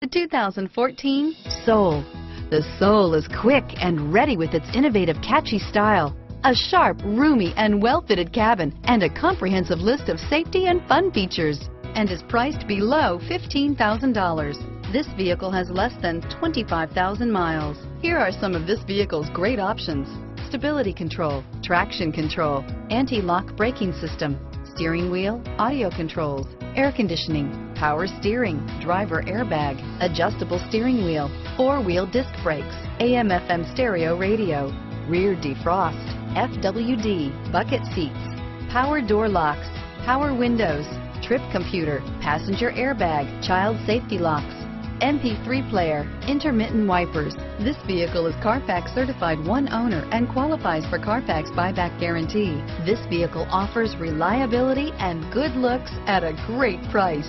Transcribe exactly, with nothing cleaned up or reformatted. The two thousand fourteen Soul. The Soul is quick and ready with its innovative, catchy style, a sharp, roomy, and well-fitted cabin, and a comprehensive list of safety and fun features, and is priced below fifteen thousand dollars. This vehicle has less than twenty-five thousand miles. Here are some of this vehicle's great options: stability control, traction control, anti-lock braking system, steering wheel audio controls, air conditioning, power steering, driver airbag, adjustable steering wheel, four-wheel disc brakes, A M F M stereo radio, rear defrost, F W D, bucket seats, power door locks, power windows, trip computer, passenger airbag, child safety locks, M P three player, intermittent wipers. This vehicle is Carfax certified one owner and qualifies for Carfax buyback guarantee. This vehicle offers reliability and good looks at a great price.